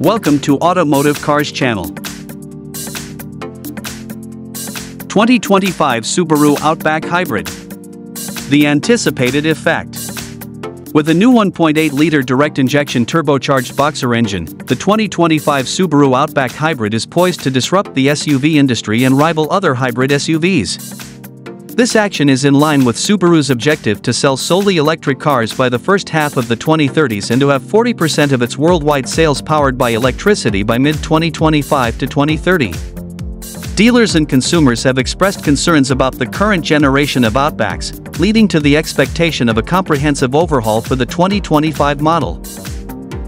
Welcome to Automotive Cars Channel. 2025 Subaru Outback Hybrid. The anticipated effect. With a new 1.8-liter direct injection turbocharged boxer engine, the 2025 Subaru Outback Hybrid is poised to disrupt the SUV industry and rival other hybrid SUVs. This action is in line with Subaru's objective to sell solely electric cars by the first half of the 2030s and to have 40% of its worldwide sales powered by electricity by mid-2025 to 2030. Dealers and consumers have expressed concerns about the current generation of Outbacks, leading to the expectation of a comprehensive overhaul for the 2025 model.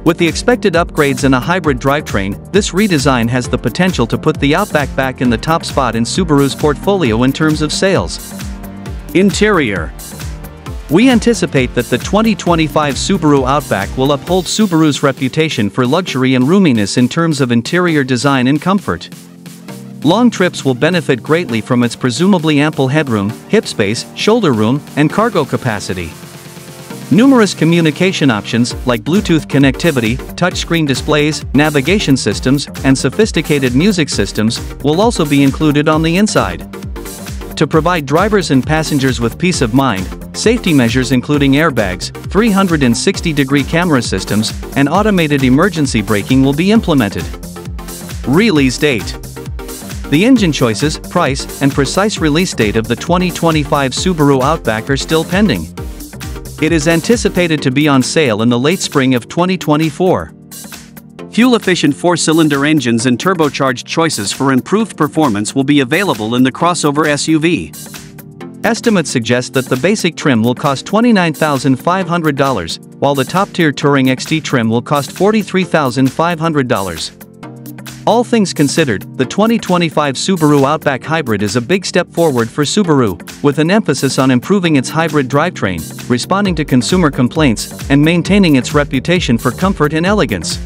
With the expected upgrades and a hybrid drivetrain, this redesign has the potential to put the Outback back in the top spot in Subaru's portfolio in terms of sales. Interior. We anticipate that the 2025 Subaru Outback will uphold Subaru's reputation for luxury and roominess in terms of interior design and comfort. Long trips will benefit greatly from its presumably ample headroom, hip space, shoulder room, and cargo capacity. Numerous communication options, like Bluetooth connectivity, touchscreen displays, navigation systems, and sophisticated music systems, will also be included on the inside. To provide drivers and passengers with peace of mind, safety measures including airbags, 360-degree camera systems, and automated emergency braking will be implemented. Release date. The engine choices, price, and precise release date of the 2025 Subaru Outback are still pending. It is anticipated to be on sale in the late spring of 2024. Fuel-efficient four-cylinder engines and turbocharged choices for improved performance will be available in the crossover SUV. Estimates suggest that the basic trim will cost $29,500, while the top-tier Touring XT trim will cost $43,500. All things considered, the 2025 Subaru Outback Hybrid is a big step forward for Subaru, with an emphasis on improving its hybrid drivetrain, responding to consumer complaints, and maintaining its reputation for comfort and elegance.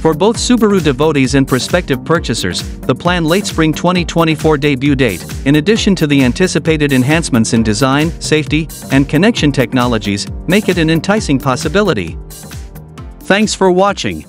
For both Subaru devotees and prospective purchasers, the planned late spring 2024 debut date, in addition to the anticipated enhancements in design, safety, and connection technologies, make it an enticing possibility. Thanks for watching.